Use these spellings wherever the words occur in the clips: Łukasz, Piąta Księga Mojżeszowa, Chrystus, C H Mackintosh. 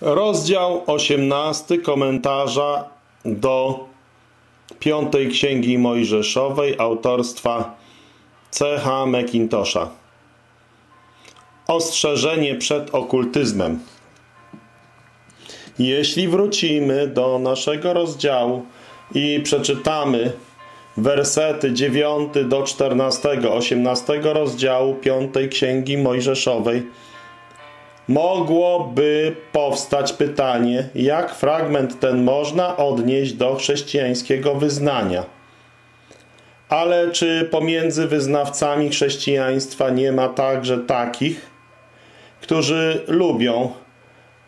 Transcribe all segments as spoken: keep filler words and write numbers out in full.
Rozdział osiemnasty komentarza do Piątej Księgi Mojżeszowej autorstwa C H Mackintosha. Ostrzeżenie przed okultyzmem. Jeśli wrócimy do naszego rozdziału i przeczytamy wersety dziewiąty do czternastego, osiemnastego rozdziału Piątej Księgi Mojżeszowej, mogłoby powstać pytanie, jak fragment ten można odnieść do chrześcijańskiego wyznania. Ale czy pomiędzy wyznawcami chrześcijaństwa nie ma także takich, którzy lubią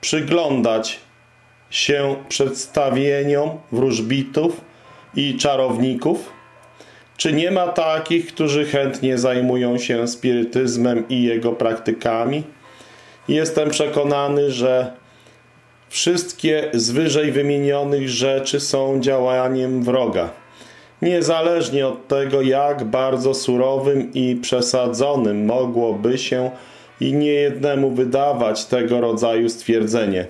przyglądać się przedstawieniom wróżbitów i czarowników? Czy nie ma takich, którzy chętnie zajmują się spirytyzmem i jego praktykami? Jestem przekonany, że wszystkie z wyżej wymienionych rzeczy są działaniem wroga. Niezależnie od tego, jak bardzo surowym i przesadzonym mogłoby się i niejednemu wydawać tego rodzaju stwierdzenie.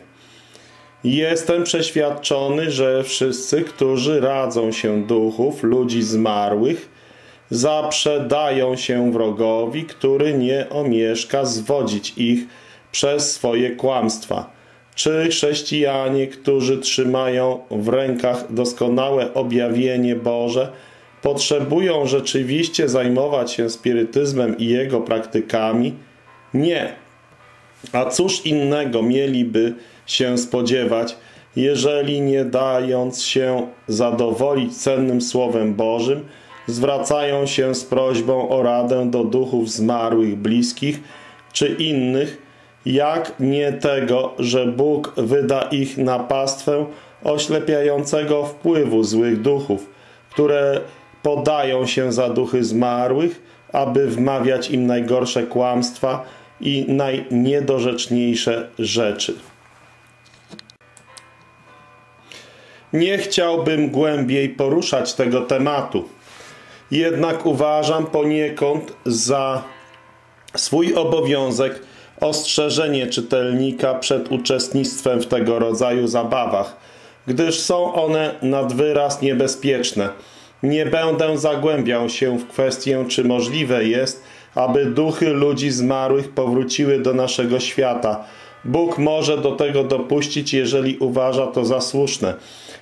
Jestem przeświadczony, że wszyscy, którzy radzą się duchów, ludzi zmarłych, zaprzedają się wrogowi, który nie omieszka zwodzić ich przez swoje kłamstwa. Czy chrześcijanie, którzy trzymają w rękach doskonałe objawienie Boże, potrzebują rzeczywiście zajmować się spirytyzmem i jego praktykami? Nie. A cóż innego mieliby się spodziewać, jeżeli nie dając się zadowolić cennym Słowem Bożym, zwracają się z prośbą o radę do duchów zmarłych, bliskich czy innych, jak nie tego, że Bóg wyda ich na pastwę oślepiającego wpływu złych duchów, które podają się za duchy zmarłych, aby wmawiać im najgorsze kłamstwa i najniedorzeczniejsze rzeczy. Nie chciałbym głębiej poruszać tego tematu, jednak uważam poniekąd za swój obowiązek ostrzeżenie czytelnika przed uczestnictwem w tego rodzaju zabawach, gdyż są one nad wyraz niebezpieczne. Nie będę zagłębiał się w kwestię, czy możliwe jest, aby duchy ludzi zmarłych powróciły do naszego świata. Bóg może do tego dopuścić, jeżeli uważa to za słuszne.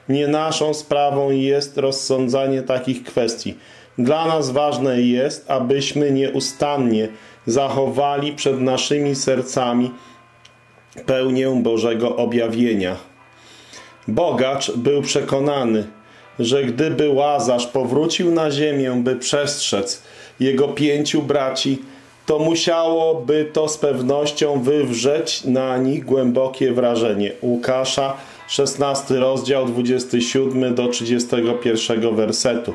Nie naszą sprawą jest rozsądzanie takich kwestii. Dla nas ważne jest, abyśmy nieustannie zachowali przed naszymi sercami pełnię Bożego objawienia. Bogacz był przekonany, że gdyby Łazarz powrócił na ziemię, by przestrzec jego pięciu braci, to musiałoby to z pewnością wywrzeć na nich głębokie wrażenie. Łukasza, szesnasty rozdział, dwudziesty siódmy do trzydziestego pierwszego wersetu.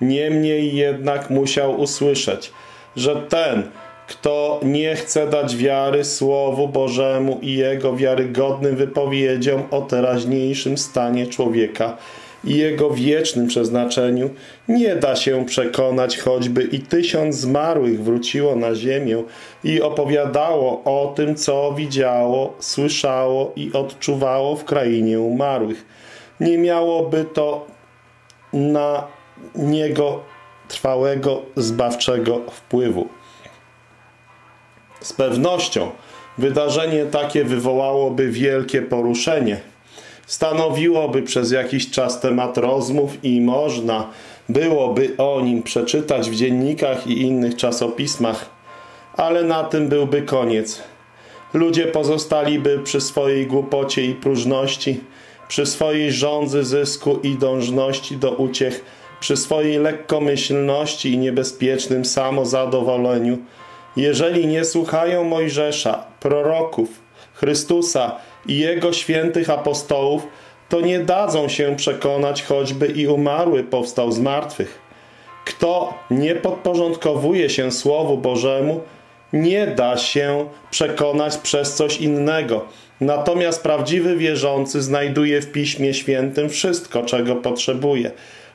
Niemniej jednak musiał usłyszeć, że ten, kto nie chce dać wiary Słowu Bożemu i jego wiarygodnym wypowiedziom o teraźniejszym stanie człowieka i jego wiecznym przeznaczeniu, nie da się przekonać, choćby i tysiąc zmarłych wróciło na ziemię i opowiadało o tym, co widziało, słyszało i odczuwało w krainie umarłych. Nie miałoby to na niego trwałego, zbawczego wpływu. Z pewnością wydarzenie takie wywołałoby wielkie poruszenie. Stanowiłoby przez jakiś czas temat rozmów i można byłoby o nim przeczytać w dziennikach i innych czasopismach, ale na tym byłby koniec. Ludzie pozostaliby przy swojej głupocie i próżności, przy swojej żądzy zysku i dążności do uciech, przy swojej lekkomyślności i niebezpiecznym samozadowoleniu. Jeżeli nie słuchają Mojżesza, proroków, Chrystusa i Jego świętych apostołów, to nie dadzą się przekonać, choćby i umarły powstał z martwych. Kto nie podporządkowuje się Słowu Bożemu, nie da się przekonać przez coś innego. Natomiast prawdziwy wierzący znajduje w Piśmie Świętym wszystko, czego potrzebuje.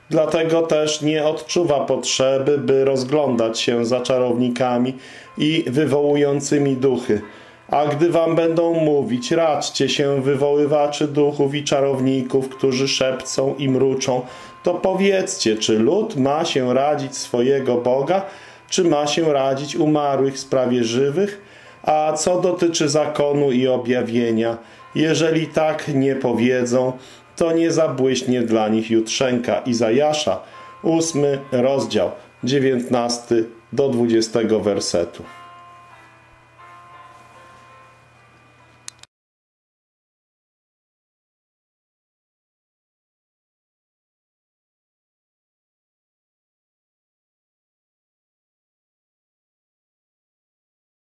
Dlatego też nie odczuwa potrzeby, by rozglądać się za czarownikami i wywołującymi duchy. A gdy wam będą mówić, radźcie się wywoływaczy duchów i czarowników, którzy szepcą i mruczą, to powiedzcie, czy lud ma się radzić swojego Boga, czy ma się radzić umarłych w sprawie żywych? A co dotyczy zakonu i objawienia, jeżeli tak nie powiedzą, to nie zabłyśnie dla nich jutrzenka. Izajasza, ósmy rozdział, dziewiętnasty do dwudziestego wersetu.